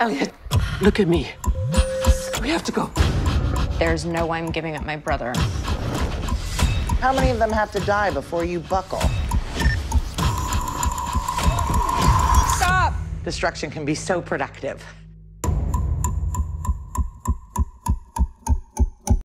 Elliot, look at me. We have to go. There's no way I'm giving up my brother. How many of them have to die before you buckle? Stop! Destruction can be so productive.